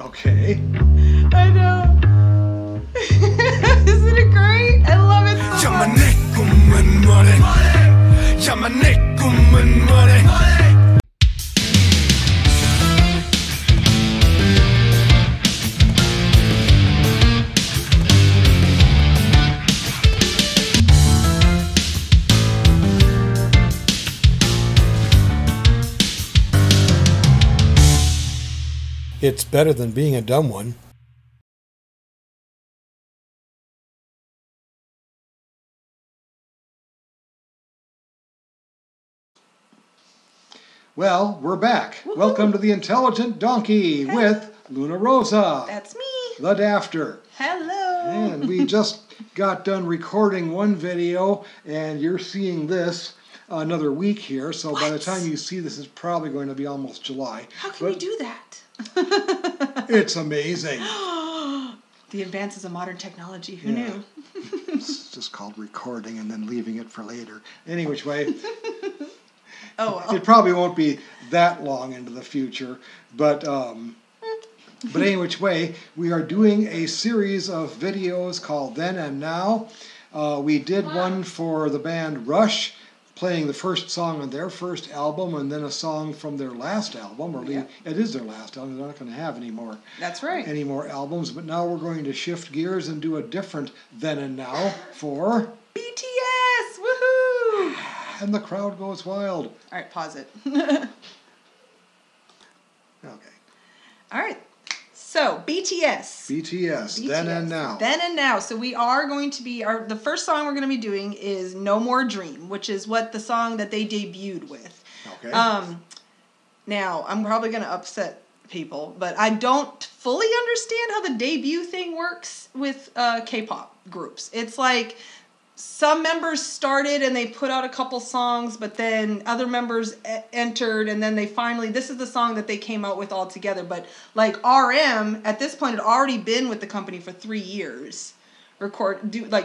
Okay. I know. Isn't it great? I love it so much. It's better than being a dumb one. Well, we're back. Woo-hoo. Welcome to The Intelligent Donkey with Luna Rosa. That's me. The Dafter. Hello. And we just got done recording one video, and you're seeing this another week here. So by the time you see this, it's probably going to be almost July. How can we do that? It's amazing. The advances of modern technology. Who knew? It's just called recording and then leaving it for later. Any which way. It probably won't be that long into the future, but any which way, we are doing a series of videos called Then and Now. We did one for the band Rush, playing the first song on their first album and then a song from their last album, or it is their last album. They're not going to have any more, any more albums. But now we're going to shift gears and do a different Then and Now for BTS! Woohoo! And the crowd goes wild. All right, pause it. Okay. All right. So, BTS, Then and Now. Then and Now. So we are going to be, the first song we're going to be doing is No More Dream, which is what the song that they debuted with. Okay. Now, I'm probably going to upset people, but I don't fully understand how the debut thing works with K-pop groups. It's like some members started and they put out a couple songs, but then other members entered, and then they finally, this is the song that they came out with all together. But like RM at this point had already been with the company for 3 years,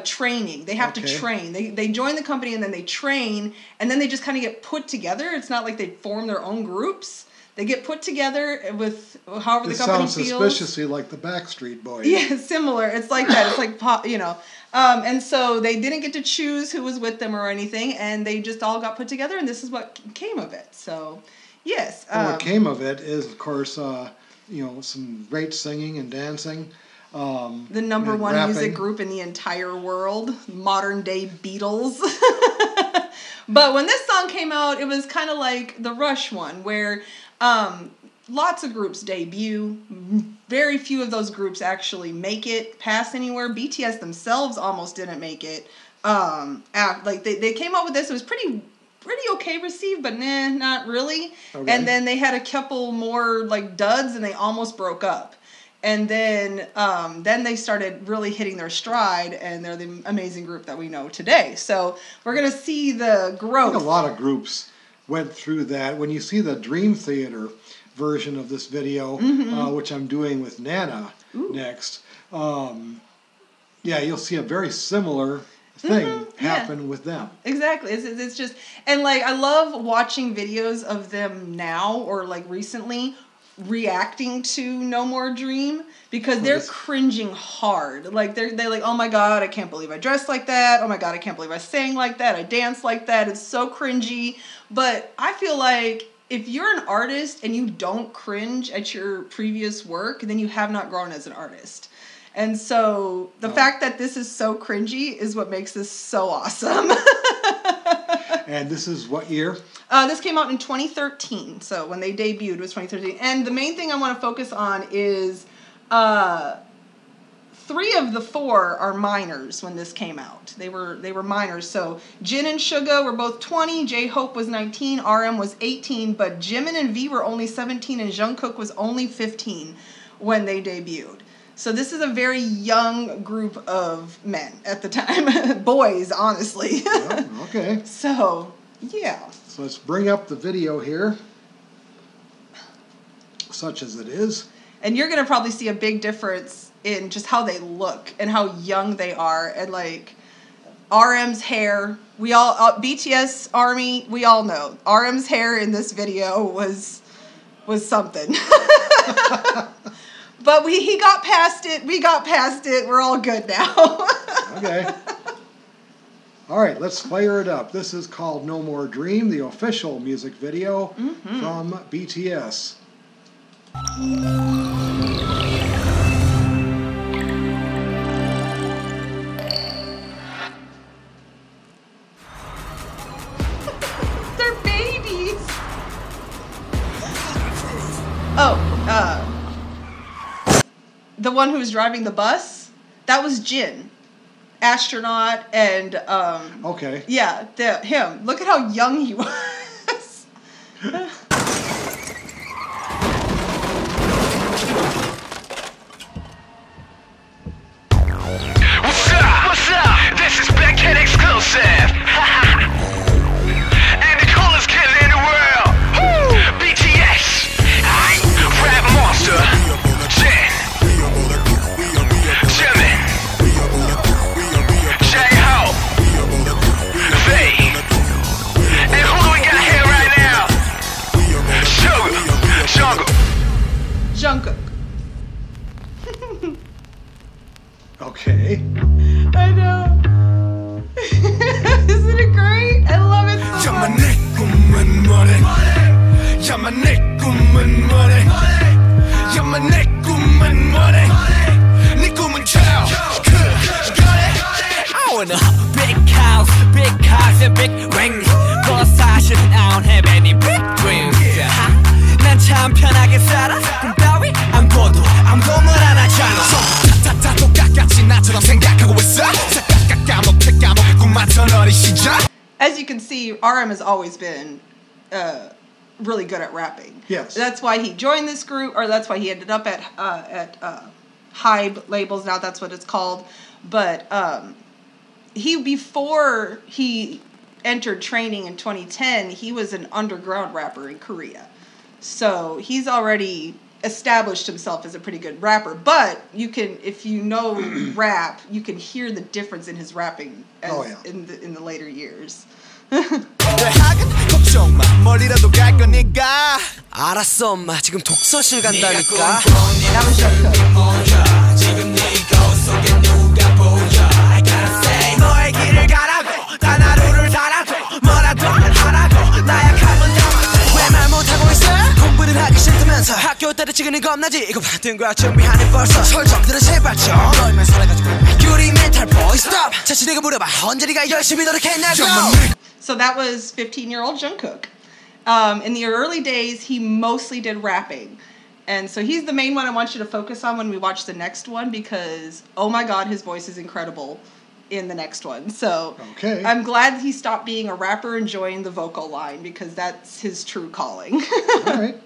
training. They have to train. They join the company and then they train, and then they just kind of get put together. It's not like they form their own groups. They get put together with however the company feels. It sounds suspiciously like the Backstreet Boys. Yeah, similar. It's like that. It's like pop, you know. And so they didn't get to choose who was with them or anything, and they just all got put together, and this is what came of it. So, yes. And what came of it is, of course, you know, some great singing and dancing. The number one rapping. Music group in the entire world, modern day Beatles. But when this song came out, it was kind of like the Rush one, where lots of groups debut. Very few of those groups actually make it past anywhere. BTS themselves almost didn't make it. They came up with this. It was pretty okay received, but nah, not really. Okay. And then they had a couple more like duds, and they almost broke up. And then they started really hitting their stride, and they're the amazing group that we know today. So we're going to see the growth. I think a lot of groups went through that. When you see the Dream Theater version of this video, which I'm doing with Nana next, you'll see a very similar thing happen with them. Exactly. It's just, and like I love watching videos of them now or like recently reacting to No More Dream, because they're cringing hard. Like they're like, oh my god, I can't believe I dressed like that. Oh my god, I can't believe I sang like that. I danced like that. It's so cringy. But I feel like if you're an artist and you don't cringe at your previous work, then you have not grown as an artist. And so the fact that this is so cringy is what makes this so awesome. And this is what year? This came out in 2013. So when they debuted, it was 2013. And the main thing I want to focus on is 3 of the 4 are minors when this came out. They were minors. So Jin and Suga were both 20. J Hope was 19. RM was 18. But Jimin and V were only 17, and Jungkook was only 15 when they debuted. So this is a very young group of men at the time. Boys, honestly. Yeah, okay. So, yeah. So let's bring up the video here, such as it is. And you're going to probably see a big difference in just how they look and how young they are. And, like, RM's hair. We all, BTS Army, we all know. RM's hair in this video was something. But he got past it. We got past it. We're all good now. Okay. All right, let's fire it up. This is called No More Dream, the official music video from BTS. They're babies. The one who was driving the bus, that was Jin. Astronaut and okay, yeah, him. Look at how young he was. What's up? What's up? This is Bankhead Exclusive. Okay. I know. Isn't it great? I love it so much. I want a big house and big rings. Cause I don't have any big dreams. 난 참 편하게 살아. 그따위 안 보도 아무도 알아잖아. As you can see, RM has always been really good at rapping. Yes. That's why he joined this group, or that's why he ended up at Hybe Labels. Now that's what it's called. But he, before he entered training in 2010, he was an underground rapper in Korea. So he's already established himself as a pretty good rapper, but you can, if you know rap, you can hear the difference in his rapping as, in the later years. So that was 15-year-old Jungkook. In the early days, he mostly did rapping. And so he's the main one I want you to focus on when we watch the next one, because, oh my God, his voice is incredible in the next one. So okay. I'm glad he stopped being a rapper and joined the vocal line, because that's his true calling. All right.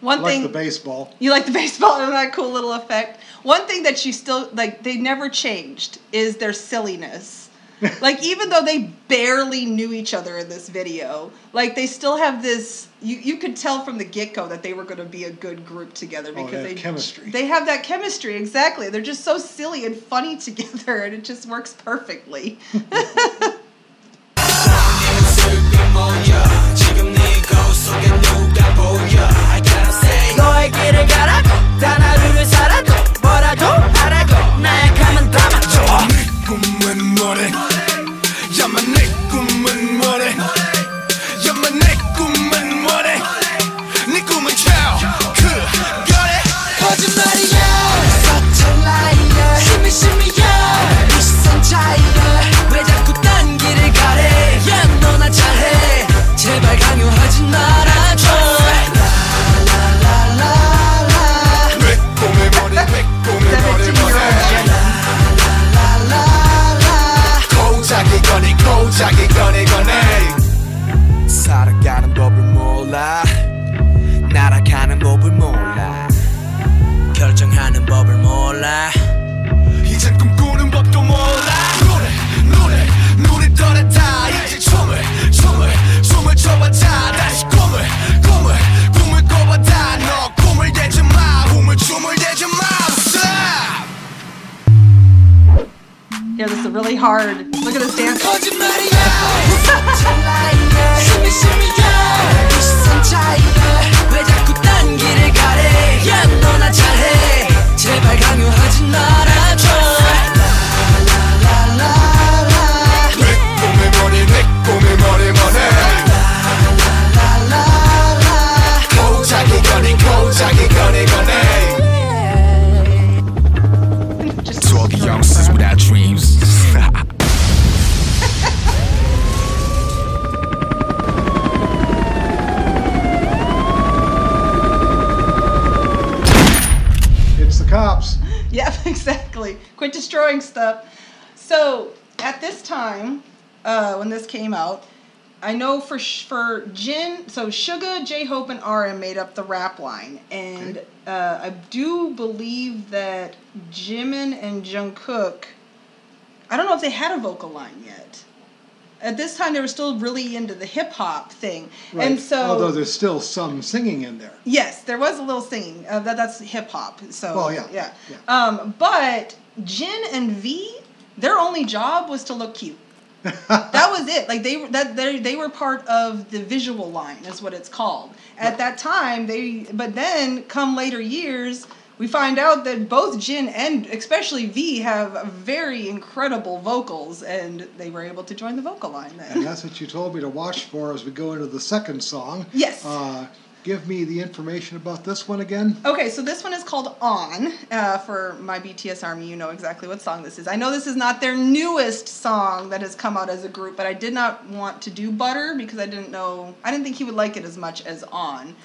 One thing, the baseball. You like the baseball and that cool little effect. One thing that you still like, they never changed, is their silliness. Like, even though they barely knew each other in this video, like, they still have this, you could tell from the get-go that they were going to be a good group together, because they have chemistry. They have that chemistry, exactly. They're just so silly and funny together, and it just works perfectly. Yeah, this is really hard. Look at this dance. Cops. Yep, exactly. Quit destroying stuff. So at this time, when this came out, I know for Jin, so Suga, J Hope, and RM made up the rap line, and I do believe that Jimin and Jungkook, I don't know if they had a vocal line yet. At this time, they were still really into the hip-hop thing. Right. And so, although there's still some singing in there. Yes, there was a little singing. That's hip-hop. So, well, yeah. But Jin and V, their only job was to look cute. That was it. Like they were part of the visual line, is what it's called. At that time, but then come later years, we find out that both Jin and especially V have very incredible vocals, and they were able to join the vocal line then. And that's what you told me to watch for as we go into the second song. Yes. Give me the information about this one again. Okay, so this one is called On. For my BTS army, you know exactly what song this is. I know this is not their newest song that has come out as a group, but I did not want to do Butter because I didn't think he would like it as much as On.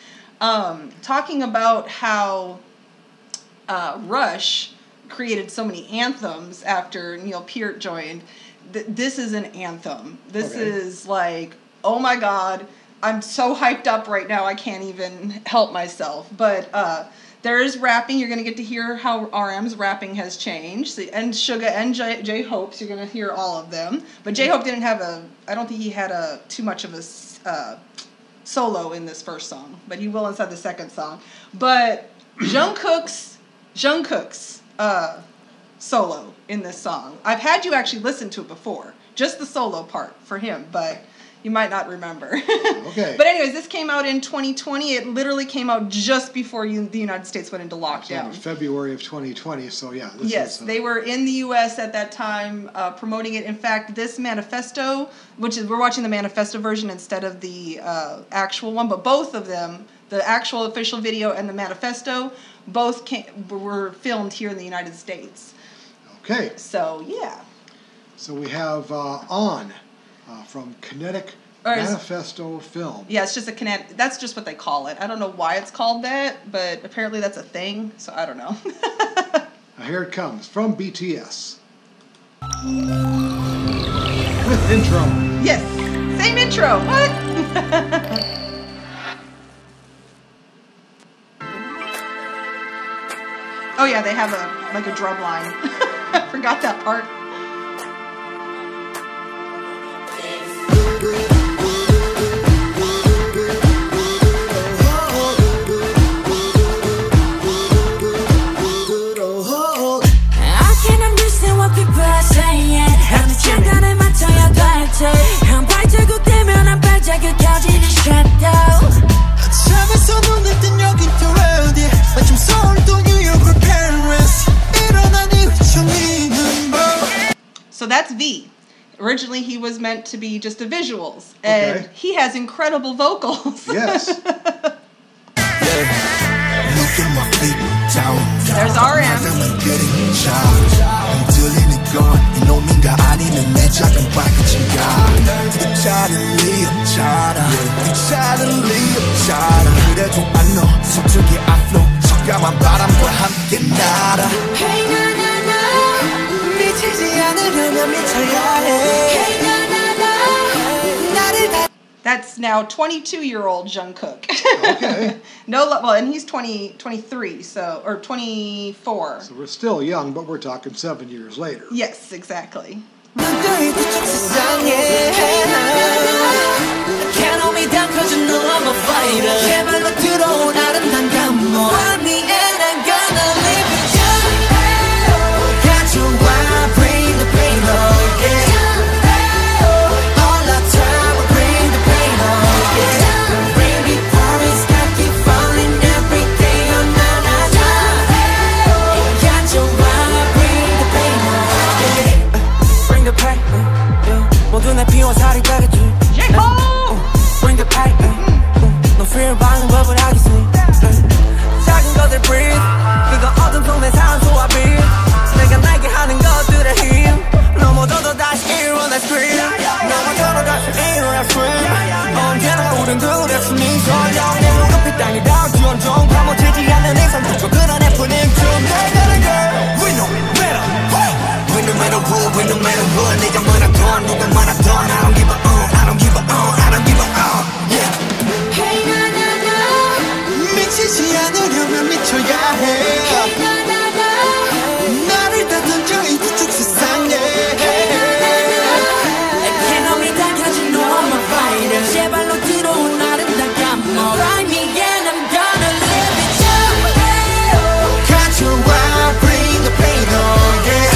Talking about how Rush created so many anthems after Neil Peart joined. This is an anthem. This is like, oh my God, I'm so hyped up right now, I can't even help myself. But there is rapping. You're going to get to hear how RM's rapping has changed. And Suga and J Hope's, you're going to hear all of them. But J Hope didn't have I don't think he had too much of a solo in this first song, but he will inside the second song. But Jungkook's solo in this song. I've had you actually listen to it before, just the solo part for him, but you might not remember. Okay. But anyways, this came out in 2020. It literally came out just before the United States went into lockdown. In February of 2020, so yeah. Yes, they were in the U.S. at that time promoting it. In fact, this manifesto, which is, we're watching the manifesto version instead of the actual one, but both of them, the actual official video and the manifesto, both were filmed here in the United States. Okay. So, yeah. So we have On from Kinetic Manifesto Film. Yeah, it's just a Kinetic. That's just what they call it. I don't know why it's called that, but apparently that's a thing, so I don't know. Here it comes from BTS. With intro. Yes. Same intro. What? Oh yeah, they have a drum line. I forgot that part. So that's V. Originally, he was meant to be just the visuals, and he has incredible vocals. Yes. There's RM. That's now 22-year-old Jungkook. Okay. And he's 23, so, or 24. So we're still young, but we're talking 7 years later. Yes, exactly. rule with no matter what. 내가 뭐라건 누가 말하던 I don't give a on, I don't give a on, I don't give a on. Yeah. Hey 나나나 미치지 않으려면 미쳐야 해. Hey 나나나 나를 다 던져 이 두 세상에. Hey 나나나 개놈이 다 가진 너 I'm a fighter. 제발로 들어온 나를 다 감어. Find me and I'm gonna live it your way. 가져와 bring the pain on. Yeah.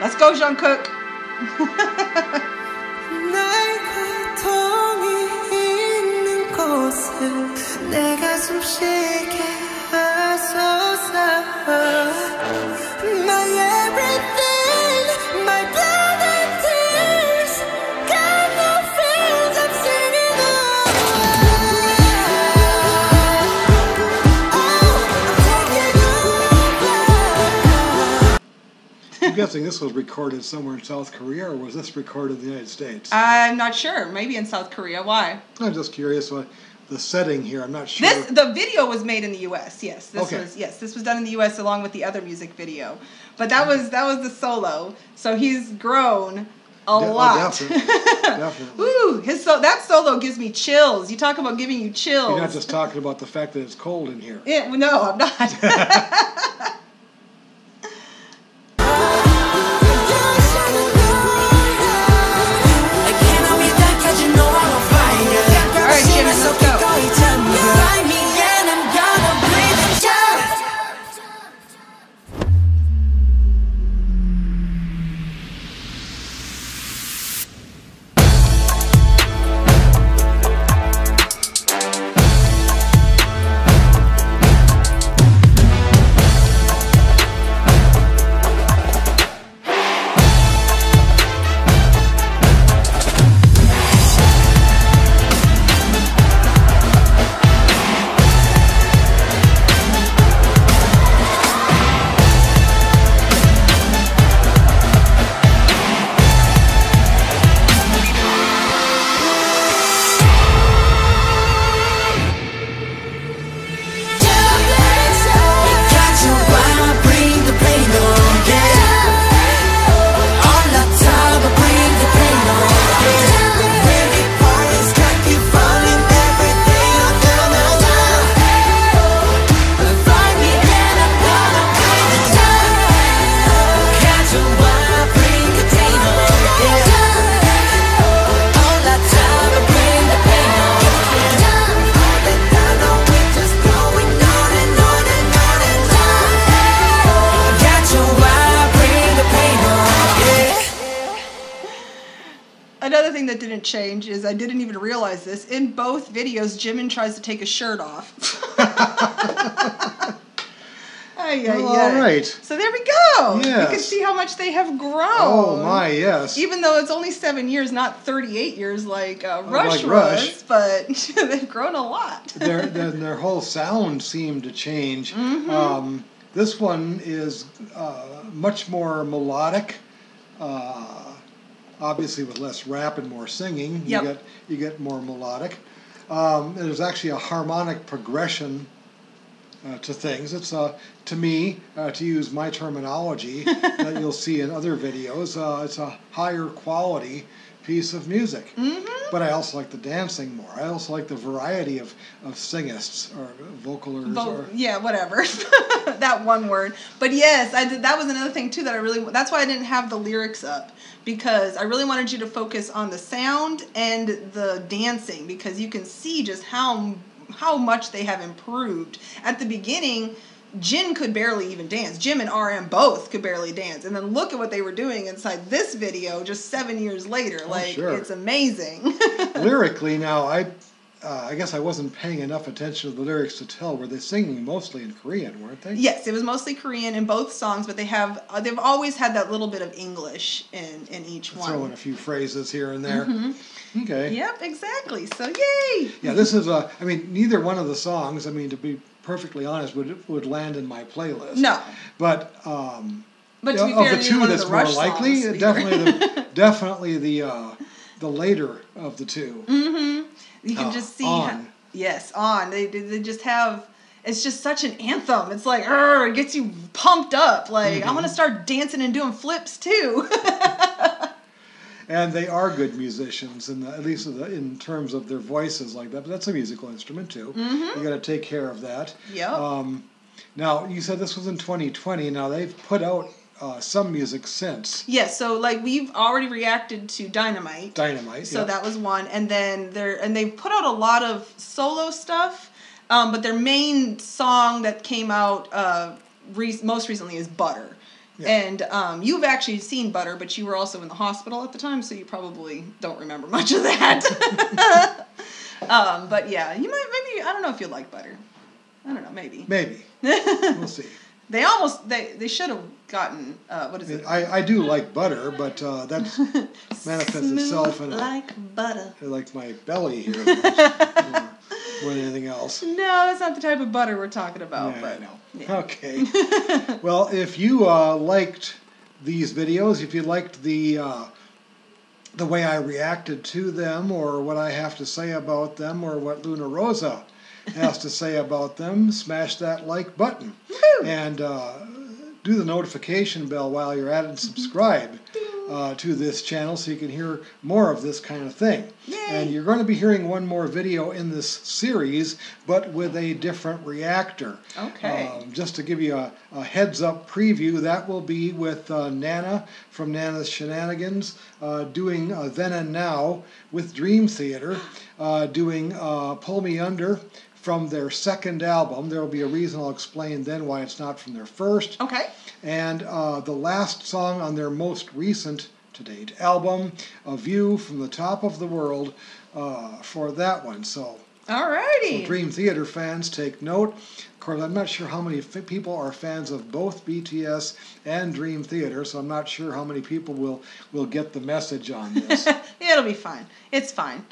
Let's go, Jungkook. I'm guessing this was recorded somewhere in South Korea, or was this recorded in the United States? I'm not sure. Maybe in South Korea. Why? I'm just curious. The setting here, I'm not sure. The video was made in the U.S. Yes, this was done in the U.S. along with the other music video. But that was the solo. So he's grown a lot. Definitely. Ooh, that solo gives me chills. You talk about giving you chills. You're not just talking about the fact that it's cold in here. Yeah, no, I'm not. That didn't change is I didn't even realize this. In both videos, Jimin tries to take his shirt off. All right. So there we go. Yes. You can see how much they have grown. Oh my, yes. Even though it's only 7 years, not 38 years like Rush was, but they've grown a lot. their whole sound seemed to change. Mm-hmm. This one is much more melodic. Obviously with less rap and more singing, yep. you get more melodic. There's actually a harmonic progression to things. It's to me, to use my terminology that you'll see in other videos, it's a higher quality piece of music. Mm-hmm. But I also like the dancing more. I also like the variety of singists or vocalers. Yeah, whatever. That one word. But yes, that was another thing too that I really... That's why I didn't have the lyrics up. Because I really wanted you to focus on the sound and the dancing. Because you can see just how much they have improved. At the beginning, Jin could barely even dance. Jim and RM both could barely dance. And then look at what they were doing inside this video just 7 years later. Oh, like, sure. It's amazing. Lyrically now, I guess I wasn't paying enough attention to the lyrics to tell. Were they singing mostly in Korean, weren't they? Yes, it was mostly Korean in both songs, but they've always had that little bit of English in each one. Throw in a few phrases here and there. Mm-hmm. Okay. Yep, exactly. So, yay! Yeah, this is a... I mean, neither one of the songs, I mean, to be perfectly honest, would land in my playlist. No. But But to be fair, of the two, that's the more likely. Definitely the later of the two. Mm-hmm. You can just see. On. On. They just have. It's just such an anthem. It's like, it gets you pumped up. Like, I want to start dancing and doing flips too. And they are good musicians, in terms of their voices like that. But that's a musical instrument too. Mm-hmm. You got to take care of that. Yeah. Now you said this was in 2020. Now they've put out some music since. Yes. Yeah, so like we've already reacted to Dynamite. So that was one, and then they've put out a lot of solo stuff. But their main song that came out most recently is Butter. Yeah. And you've actually seen Butter, but you were also in the hospital at the time, so you probably don't remember much of that. But yeah, you might, maybe, I don't know if you'll like Butter. I don't know, maybe. Maybe. We'll see. They should have gotten, what is it? I do like butter, but that manifests itself in butter. I like my belly here. More than anything else. No, that's not the type of butter we're talking about. Yeah. Okay. Well, if you liked these videos, if you liked the way I reacted to them, or what I have to say about them, or what Luna Rosa has to say about them, smash that like button. Woo-hoo! And do the notification bell while you're at it, and subscribe to this channel so you can hear more of this kind of thing. Yay. And you're going to be hearing one more video in this series, but with a different reactor. Okay. Just to give you a heads up preview, that will be with Nana from Nana's Shenanigans doing Then and Now with Dream Theater, doing Pull Me Under from their second album. There will be a reason I'll explain then why it's not from their first. Okay. And the last song on their most recent, to date, album, A View from the Top of the World, for that one. So, alrighty. So Dream Theater fans, take note. Of course, I'm not sure how many people are fans of both BTS and Dream Theater, so I'm not sure how many people will get the message on this. It'll be fine. It's fine.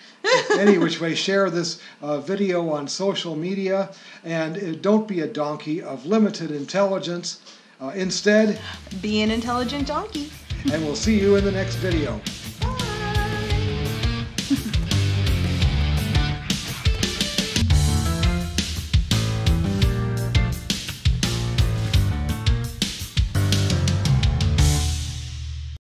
Any which way, share this video on social media, and don't be a donkey of limited intelligence. Instead, be an intelligent donkey. And we'll see you in the next video.